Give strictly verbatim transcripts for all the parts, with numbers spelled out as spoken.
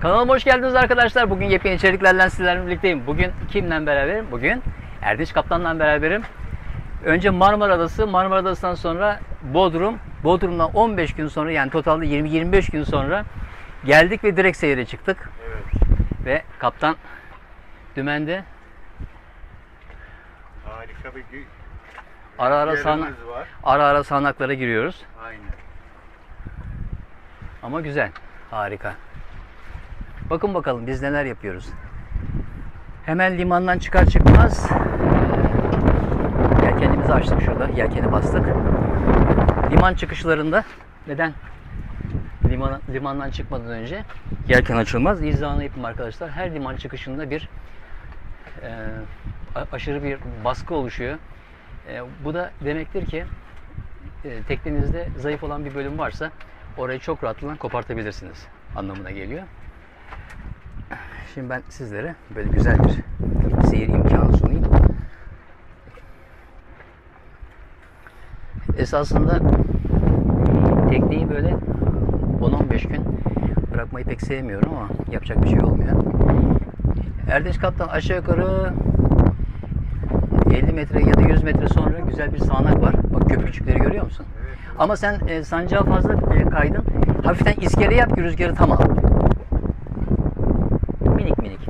Kanalıma hoş geldiniz arkadaşlar. Bugün yepyeni içeriklerle sizlerle birlikteyim. Bugün kimle beraberim? Bugün Erdiş Kaptan'la beraberim. Önce Marmara Adası, Marmara Adası'ndan sonra Bodrum. Bodrum'dan on beş gün sonra, yani totalde yirmi yirmi beş gün sonra geldik ve direkt seyre çıktık. Evet. Ve kaptan dümende. Harika bir gün. Ara ara, sağnak, ara ara sağanaklara giriyoruz. Aynen. Ama güzel. Harika. Bakın bakalım biz neler yapıyoruz. Hemen limandan çıkar çıkmaz yelkenimizi açtık şurada. Yelkeni bastık. Liman çıkışlarında neden liman, limandan çıkmadan önce yelken açılmaz? İzahını yapayım arkadaşlar. Her liman çıkışında bir e, aşırı bir baskı oluşuyor. E, bu da demektir ki e, teknenizde zayıf olan bir bölüm varsa orayı çok rahatlıkla kopartabilirsiniz anlamına geliyor. Şimdi ben sizlere böyle güzel bir seyir imkanı sunayım. Esasında tekneyi böyle on on beş gün bırakmayı pek sevmiyorum ama yapacak bir şey olmuyor. Erdiş Kaptan aşağı yukarı elli metre ya da yüz metre sonra güzel bir sağanak var. Bak köpükçükleri görüyor musun? Evet. Ama sen e, sancağı fazla e, kaydın. Hafiften iskele yap ki rüzgarı tam al. Minik minik.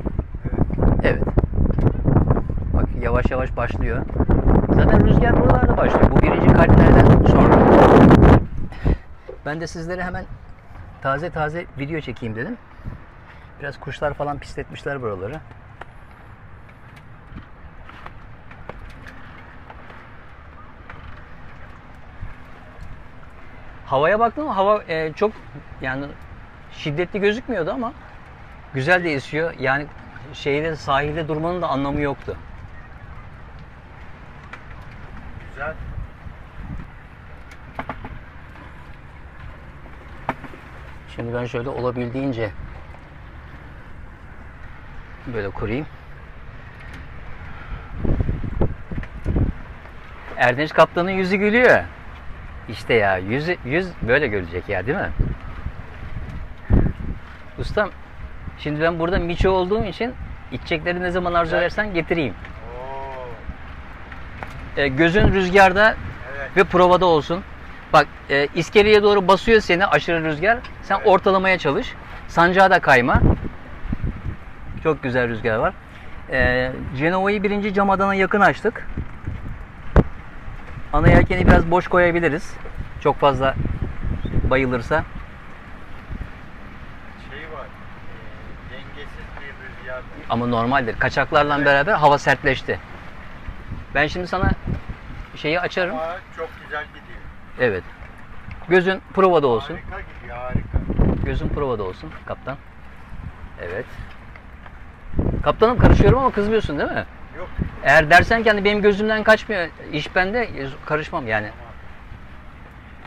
Evet. Evet. Bak yavaş yavaş başlıyor. Zaten rüzgar buralarda başlıyor. Bu birinci kalplerden sonra. Ben de sizlere hemen taze taze video çekeyim dedim. Biraz kuşlar falan pisletmişler buraları. Havaya baktım, hava e, çok yani şiddetli gözükmüyordu ama güzel de esiyor. Yani şeyde, sahilde durmanın da anlamı yoktu. Güzel. Şimdi ben şöyle olabildiğince böyle kurayım. Erdinç Kaptan'ın yüzü gülüyor. İşte ya yüz, yüz böyle görecek ya, değil mi? Ustam, şimdi ben burada miço olduğum için içecekleri ne zaman arzu edersen getireyim. E, gözün rüzgarda, evet. Ve provada olsun. Bak e, iskeleye doğru basıyor seni aşırı rüzgar. Sen, evet, ortalamaya çalış. Sancağa da kayma. Çok güzel rüzgar var. E, Cenova'yı birinci camadan'a yakın açtık. Ana yelkeni biraz boş koyabiliriz. Çok fazla bayılırsa. Şey var, e, dengesiz bir rüzgar. Ama normaldir. Kaçaklarla, evet, beraber hava sertleşti. Ben şimdi sana şeyi açarım. Ama çok güzel gidiyor. Evet. Gözün provada olsun. Harika gidiyor, harika. Gözün provada olsun kaptan. Evet. Kaptanım karışıyorum ama kızmıyorsun değil mi? Yok. Eğer dersen kendi benim gözümden kaçmıyor, iş bende, karışmam yani.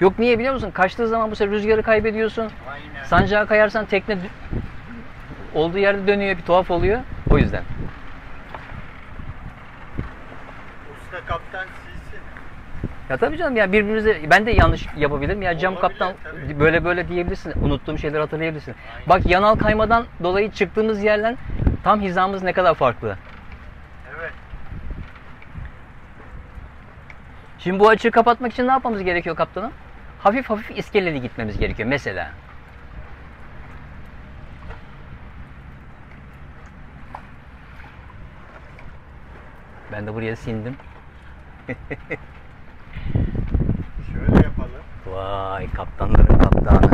Yok, niye biliyor musun? Kaçtığı zaman bu sefer rüzgarı kaybediyorsun. Aynen. Sancağa kayarsan tekne olduğu yerde dönüyor, bir tuhaf oluyor. O yüzden. Usta kaptan sizsin. Ya tabii canım, ya birbirimize ben de yanlış yapabilirim. Ya cam kaptan tabii. Böyle böyle diyebilirsin. Unuttuğum şeyleri hatırlayabilirsin. Aynen. Bak yanal kaymadan dolayı çıktığımız yerden tam hizamız ne kadar farklı. Şimdi bu açığı kapatmak için ne yapmamız gerekiyor kaptanım? Hafif hafif iskeleli gitmemiz gerekiyor mesela. Ben de buraya sindim. Şöyle yapalım. Vay kaptanların kaptanı.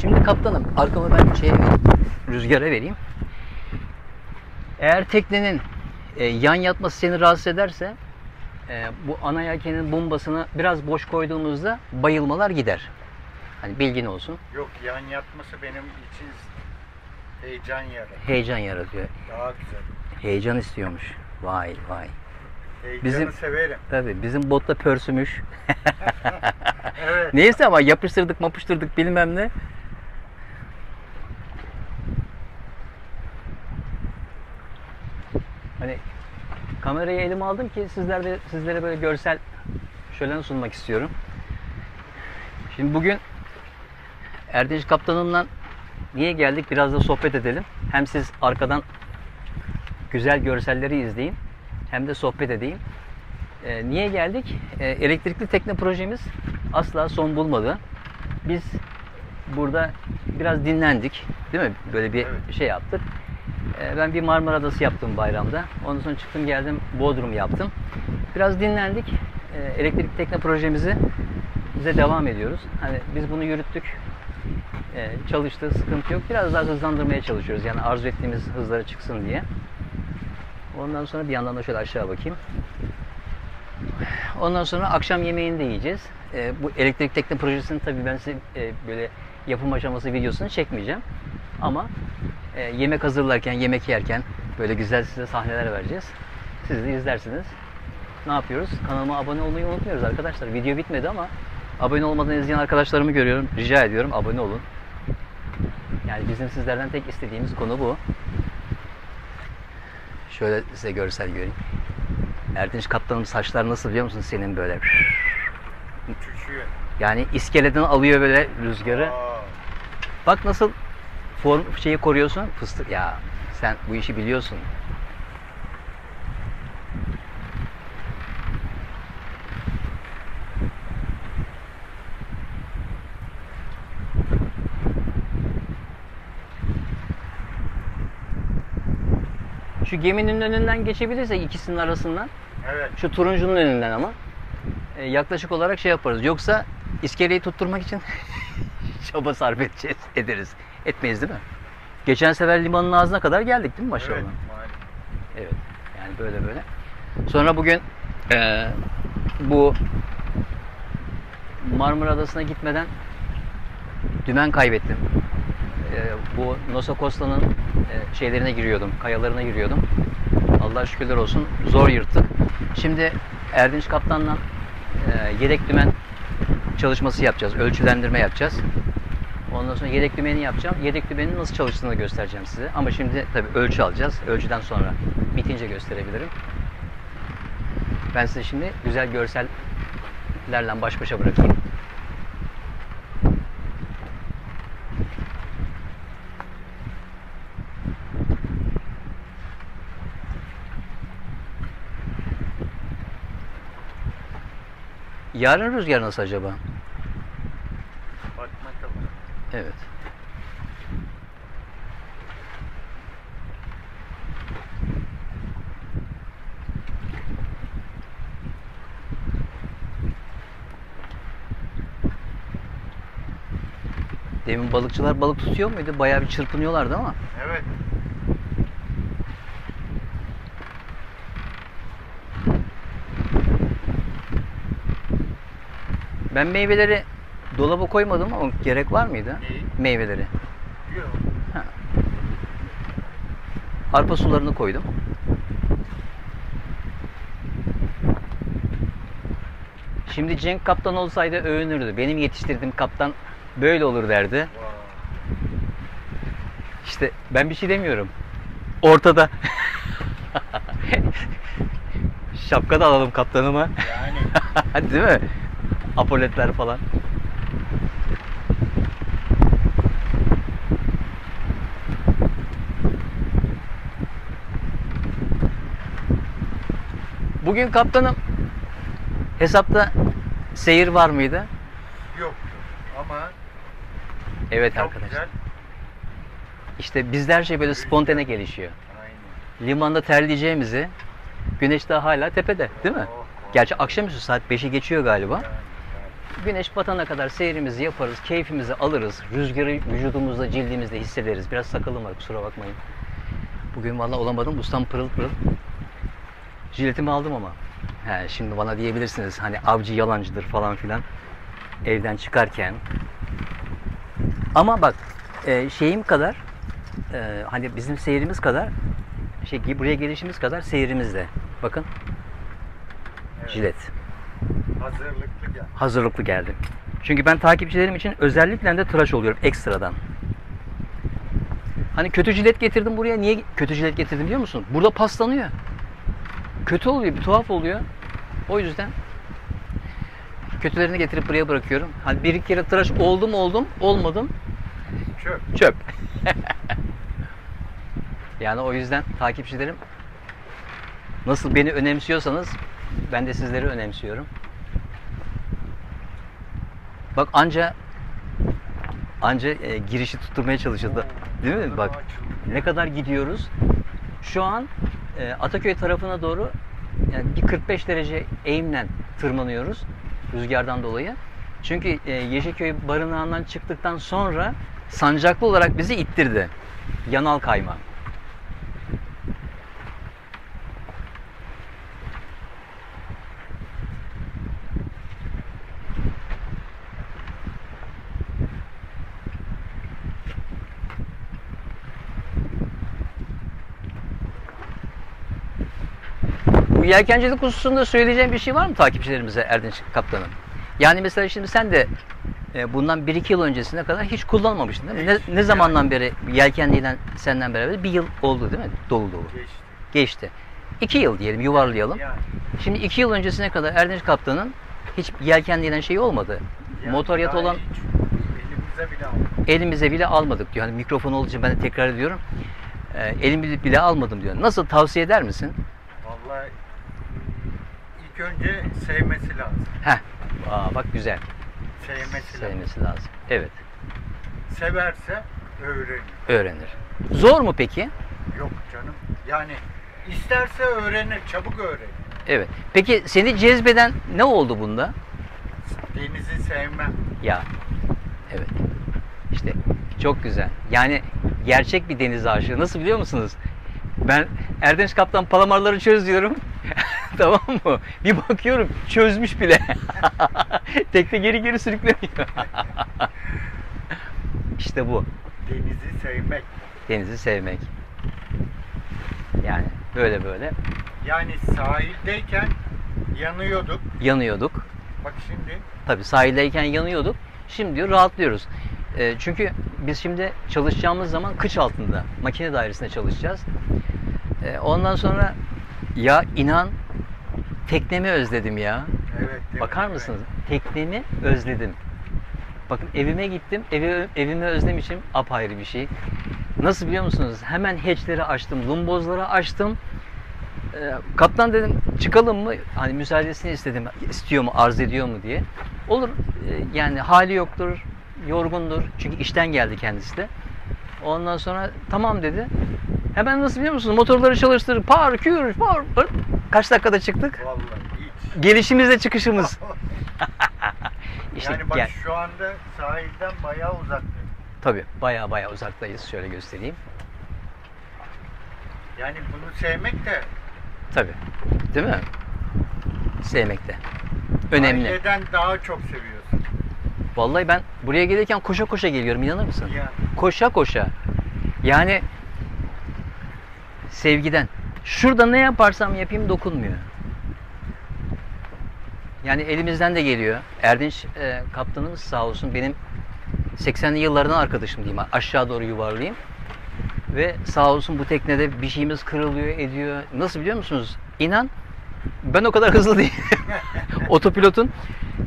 Şimdi kaptanım arkamı ben şeye vereyim, rüzgara vereyim. Eğer teknenin E, yan yatması seni rahatsız ederse e, bu ana yelkenin bombasını biraz boş koyduğumuzda bayılmalar gider. Hani bilgin olsun. Yok, yan yatması benim için heyecan yaratıyor. Heyecan yaratıyor. Daha güzel. Heyecan istiyormuş. Vay vay. Heyecanı bizim, severim. Tabii bizim botta pörsümüş. Evet. Neyse ama yapıştırdık mapıştırdık bilmem ne. Hani kamerayı elime aldım ki sizler de, sizlere böyle görsel şölen sunmak istiyorum. Şimdi bugün Erdinç Kaptanımla niye geldik biraz da sohbet edelim. Hem siz arkadan güzel görselleri izleyin hem de sohbet edeyim. E, niye geldik? E, elektrikli tekne projemiz asla son bulmadı. Biz burada biraz dinlendik, değil mi? Böyle bir evet. şey yaptık. E, ben bir Marmara Adası yaptım bayramda. Ondan sonra çıktım geldim Bodrum yaptım. Biraz dinlendik. E, elektrikli tekne projemizi bize devam ediyoruz. Hani biz bunu yürüttük. E, çalıştı, sıkıntı yok. Biraz daha hızlandırmaya çalışıyoruz. Yani arzu ettiğimiz hızlara çıksın diye. Ondan sonra bir yandan da şöyle aşağı bakayım. Ondan sonra akşam yemeğini de yiyeceğiz. E, bu elektrik tekne projesinin tabii ben size e, böyle yapım aşaması videosunu çekmeyeceğim. Ama e, yemek hazırlarken, yemek yerken böyle güzel size sahneler vereceğiz. Siz de izlersiniz. Ne yapıyoruz? Kanalıma abone olmayı unutmuyoruz arkadaşlar. Video bitmedi ama abone olmadan izleyen arkadaşlarımı görüyorum. Rica ediyorum abone olun. Yani bizim sizlerden tek istediğimiz konu bu. Şöyle size görsel göreyim. Erdinç Kaptan'ın saçlar nasıl biliyor musun? Senin böyle uçuşuyor. Yani iskeleden alıyor böyle rüzgarı. Aa. Bak nasıl form şeyi koruyorsun. Fıstık ya. Sen bu işi biliyorsun. Şu geminin önünden geçebilirsek ikisinin arasından. Evet. Şu turuncunun önünden ama. E, yaklaşık olarak şey yaparız. Yoksa iskeleyi tutturmak için çaba sarf edeceğiz, ederiz. Etmeyiz değil mi? Geçen sefer limanın ağzına kadar geldik değil mi maşallah? Evet. Evet. Yani böyle böyle. Sonra bugün e, bu Marmara Adası'na gitmeden dümen kaybettim. Bu Nosa Costa'nın şeylerine giriyordum, kayalarına giriyordum. Allah şükürler olsun zor yırttık. Şimdi Erdinç Kaptan'la yedek dümen çalışması yapacağız, ölçülendirme yapacağız. Ondan sonra yedek dümeni yapacağım. Yedek dümenin nasıl çalıştığını göstereceğim size. Ama şimdi tabii ölçü alacağız. Ölçüden sonra bitince gösterebilirim. Ben size şimdi güzel görsellerle baş başa bırakayım. Yarın rüzgar nasıl acaba? Evet. Demin balıkçılar balık tutuyor muydu? Bayağı bir çırpınıyorlardı ama. Evet. Ben meyveleri dolaba koymadım ama gerek var mıydı? İyi. Meyveleri. Yok. Ha. Arpa sularını koydum. Şimdi Cenk Kaptan olsaydı övünürdü. Benim yetiştirdiğim kaptan böyle olur derdi. Wow. İşte ben bir şey demiyorum. Ortada. Şapka da alalım kaptanıma. Yani. Değil mi? Apoletler falan. Bugün kaptanım hesapta seyir var mıydı? Yoktu ama evet arkadaşlar. Güzel. İşte bizde her şey böyle spontane gelişiyor. Aynen. Limanda terleyeceğimizi güneş daha hala tepede değil mi? Oh, oh. Gerçi akşamüstü saat beşi geçiyor galiba. Yani. Güneş batana kadar seyrimizi yaparız, keyfimizi alırız, rüzgarı vücudumuzda, cildimizde hissederiz. Biraz sakalım var, kusura bakmayın. Bugün vallahi olamadım, ustam pırıl pırıl. Jiletimi aldım ama. He, şimdi bana diyebilirsiniz, hani avcı yalancıdır falan filan. Evden çıkarken. Ama bak, e, şeyim kadar, e, hani bizim seyrimiz kadar, şey buraya gelişimiz kadar seyrimiz de. Bakın, evet. Jilet. Hazırlıklı geldim. Hazırlıklı geldim. Çünkü ben takipçilerim için özellikle de tıraş oluyorum ekstradan. Hani kötü jilet getirdim buraya. Niye kötü jilet getirdim biliyor musun? Burada paslanıyor. Kötü oluyor, bir tuhaf oluyor. O yüzden Kötülerini getirip buraya bırakıyorum. Hani bir iki kere tıraş oldum oldum, olmadım. Çöp. Çöp. Yani o yüzden takipçilerim, nasıl beni önemsiyorsanız ben de sizleri önemsiyorum. Bak anca anca e, girişi tutturmaya çalışıldı. Değil mi? Bak ne kadar gidiyoruz. Şu an e, Ataköy tarafına doğru yani bir kırk beş derece eğimle tırmanıyoruz rüzgardan dolayı. Çünkü e, Yeşilköy barınağından çıktıktan sonra sancaklı olarak bizi ittirdi. Yanal kayma. Yelkencilik hususunda söyleyeceğim bir şey var mı takipçilerimize Erdinç Kaptan'ın? Yani mesela şimdi sen de bundan bir iki yıl öncesine kadar hiç kullanmamıştın değil mi? Ne, ne zamandan beri yelkenliyle senden beraber? Bir yıl oldu değil mi? Dolu dolu. Geçti. Geçti. iki yıl diyelim, yuvarlayalım. Yani. Şimdi iki yıl öncesine kadar Erdinç Kaptan'ın hiç yelkenliyle şeyi olmadı. Yani motor yatı olan... Elimize bile almadık. Elimize bile almadık diyor. Hani mikrofon olduğu için ben de tekrar ediyorum. E, elimize bile almadım diyor. Nasıl, tavsiye eder misin? Vallahi... Önce sevmesi lazım. Heh. Aa, bak güzel. Sevmesi, sevmesi lazım. lazım. Evet. Severse öğrenir. Öğrenir. Zor mu peki? Yok canım. Yani isterse öğrenir, çabuk öğrenir. Evet. Peki seni cezbeden ne oldu bunda? Denizi sevmem. Ya. Evet. İşte çok güzel. Yani gerçek bir deniz aşığı. Nasıl biliyor musunuz? Ben Erdinç Kaptan palamarları çöz diyorum. Tamam mı? Bir bakıyorum çözmüş bile. Tekne geri geri sürükleniyor. İşte bu. Denizi sevmek. Denizi sevmek. Yani böyle böyle. Yani sahildeyken yanıyorduk. Yanıyorduk. Bak şimdi. Tabii sahildeyken yanıyorduk. Şimdi diyor rahatlıyoruz. E, çünkü biz şimdi çalışacağımız zaman kıç altında makine dairesinde çalışacağız. E, ondan sonra ya inan teknemi özledim ya. Evet. Bakar mi? mısınız? Evet. Teknemi özledim. Bakın evime gittim. Evi, evimi özlemişim. Apayrı bir şey. Nasıl biliyor musunuz? Hemen hatchleri açtım. Lumbozları açtım. E, kaptan dedim çıkalım mı? Hani müsaadesini istedim. İstiyor mu? Arz ediyor mu diye. Olur. E, yani hali yoktur. Yorgundur. Çünkü işten geldi kendisi de. Ondan sonra tamam dedi. Hemen nasıl biliyor musunuz? Motorları çalıştırır. Par, kür, par, par. Kaç dakikada çıktık? Vallahi hiç. Gelişimizle çıkışımız. işte, yani bak yani. Şu anda sahilden bayağı uzaktayız. Tabii bayağı bayağı uzaktayız. Şöyle göstereyim. Yani bunu sevmek de. Tabii. Değil mi? Sevmek de. Önemli. Aileden daha çok seviyorsun. Vallahi ben buraya gelirken koşa koşa geliyorum. İnanır mısın? Yani. Koşa koşa. Yani sevgiden. Şurada ne yaparsam yapayım dokunmuyor. Yani elimizden de geliyor. Erdinç e, kaptanımız sağ olsun benim seksenli yıllardan arkadaşım diyeyim. Aşağı doğru yuvarlayayım. Ve sağ olsun bu teknede bir şeyimiz kırılıyor, ediyor. Nasıl biliyor musunuz? İnan ben o kadar hızlı değilim. Otopilotun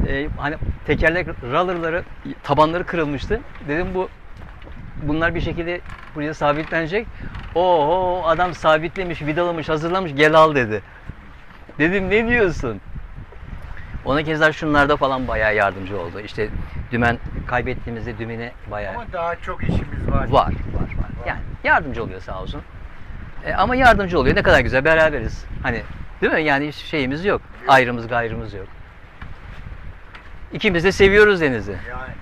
e, hani tekerlek rallarları, tabanları kırılmıştı. Dedim bu bunlar bir şekilde buraya sabitlenecek. Oho adam sabitlemiş, vidalamış, hazırlamış, gel al dedi. Dedim ne diyorsun? Ona keza şunlarda falan bayağı yardımcı oldu. İşte dümen kaybettiğimizde dümeni bayağı... Ama daha çok işimiz var. Var, var, var. Yani yardımcı oluyor sağ olsun. E, ama yardımcı oluyor. Ne kadar güzel beraberiz. Hani değil mi? Yani şeyimiz yok. Ayrımız gayrımız yok. İkimiz de seviyoruz denizi. Yani.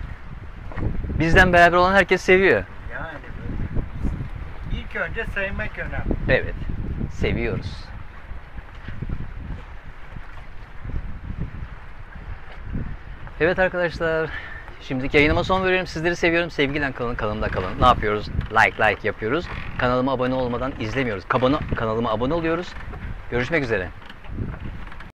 Bizden beraber olan herkes seviyor. Yani. İlk önce sevmek önemli. Evet. Seviyoruz. Evet arkadaşlar. Şimdiki yayınıma son veriyorum. Sizleri seviyorum. Sevgiyle kalın, kanalımda kalın. Ne yapıyoruz? Like like yapıyoruz. Kanalıma abone olmadan izlemiyoruz. Kanalıma abone oluyoruz. Görüşmek üzere.